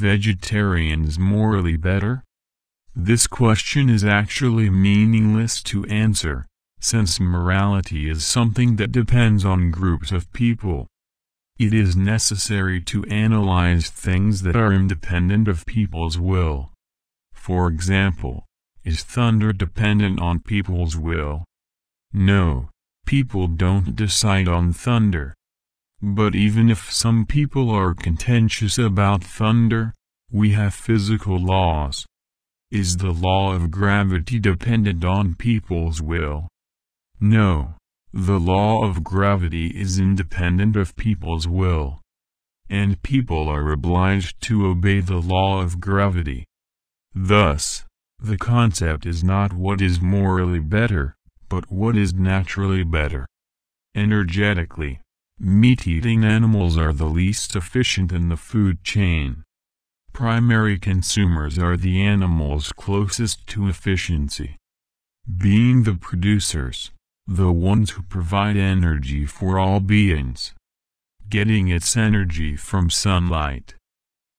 vegetarians morally better? This question is actually meaningless to answer, since morality is something that depends on groups of people. It is necessary to analyze things that are independent of people's will. For example, is thunder dependent on people's will? No, people don't decide on thunder. But even if some people are contentious about thunder, we have physical laws. Is the law of gravity dependent on people's will? No, the law of gravity is independent of people's will. And people are obliged to obey the law of gravity. Thus, the concept is not what is morally better, but what is naturally better. Energetically, meat-eating animals are the least efficient in the food chain. Primary consumers are the animals closest to efficiency. Being the producers, the ones who provide energy for all beings, getting its energy from sunlight.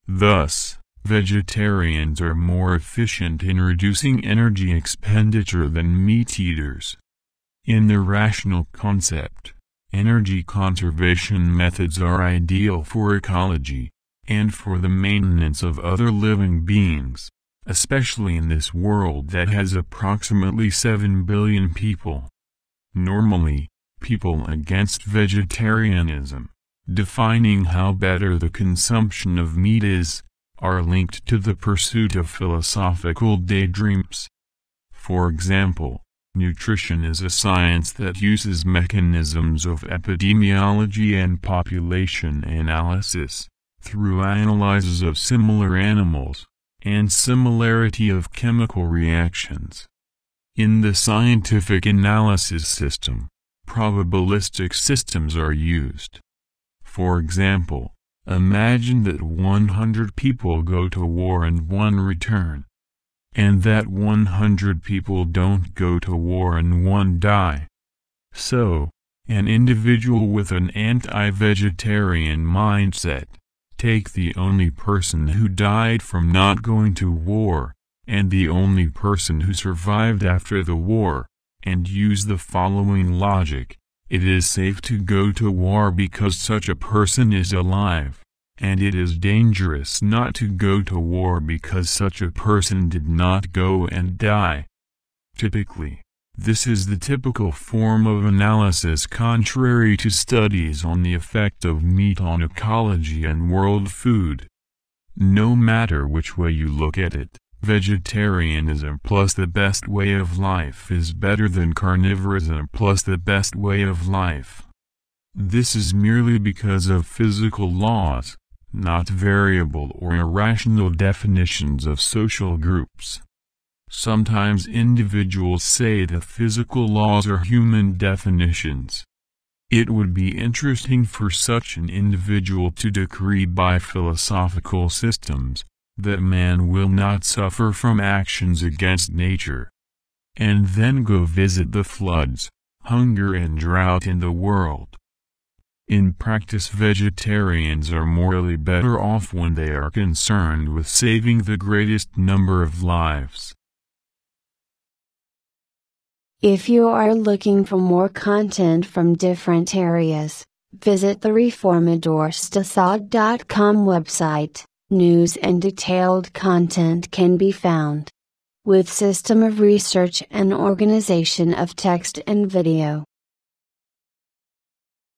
Thus, vegetarians are more efficient in reducing energy expenditure than meat-eaters. In the rational concept, energy conservation methods are ideal for ecology, and for the maintenance of other living beings, especially in this world that has approximately 7 billion people. Normally, people against vegetarianism, defining how better the consumption of meat is, are linked to the pursuit of philosophical daydreams. For example, nutrition is a science that uses mechanisms of epidemiology and population analysis, through analyses of similar animals, and similarity of chemical reactions. In the scientific analysis system, probabilistic systems are used. For example, imagine that 100 people go to war and 1 return, and that 100 people don't go to war and 1 die. So, an individual with an anti-vegetarian mindset, take the only person who died from not going to war, and the only person who survived after the war, and use the following logic. It is safe to go to war because such a person is alive, and it is dangerous not to go to war because such a person did not go and die. Typically, this is the typical form of analysis contrary to studies on the effect of meat on ecology and world food. No matter which way you look at it, vegetarianism plus the best way of life is better than carnivorism plus the best way of life. This is merely because of physical laws, not variable or irrational definitions of social groups. Sometimes individuals say the physical laws are human definitions. It would be interesting for such an individual to decree by philosophical systems that man will not suffer from actions against nature, and then go visit the floods, hunger and drought in the world. In practice, vegetarians are morally better off when they are concerned with saving the greatest number of lives. If you are looking for more content from different areas, visit the reformadorstasad.com website. News and detailed content can be found with system of research and organization of text and video.